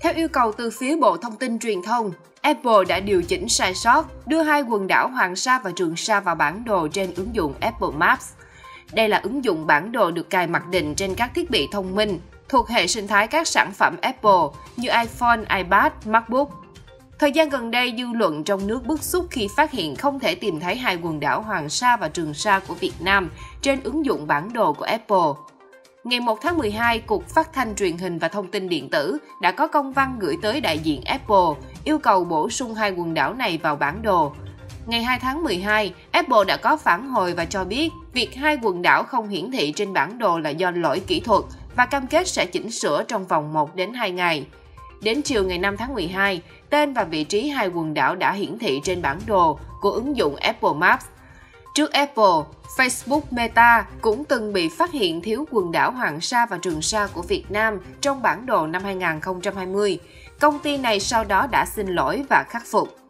Theo yêu cầu từ phía Bộ Thông tin Truyền thông, Apple đã điều chỉnh sai sót, đưa hai quần đảo Hoàng Sa và Trường Sa vào bản đồ trên ứng dụng Apple Maps. Đây là ứng dụng bản đồ được cài mặc định trên các thiết bị thông minh, thuộc hệ sinh thái các sản phẩm Apple như iPhone, iPad, MacBook. Thời gian gần đây, dư luận trong nước bức xúc khi phát hiện không thể tìm thấy hai quần đảo Hoàng Sa và Trường Sa của Việt Nam trên ứng dụng bản đồ của Apple. Ngày 1 tháng 12, Cục Phát thanh Truyền hình và Thông tin Điện tử đã có công văn gửi tới đại diện Apple yêu cầu bổ sung hai quần đảo này vào bản đồ. Ngày 2 tháng 12, Apple đã có phản hồi và cho biết việc hai quần đảo không hiển thị trên bản đồ là do lỗi kỹ thuật và cam kết sẽ chỉnh sửa trong vòng 1 đến 2 ngày. Đến chiều ngày 5 tháng 12, tên và vị trí hai quần đảo đã hiển thị trên bản đồ của ứng dụng Apple Maps. Trước Apple, Facebook Meta cũng từng bị phát hiện thiếu quần đảo Hoàng Sa và Trường Sa của Việt Nam trong bản đồ năm 2020. Công ty này sau đó đã xin lỗi và khắc phục.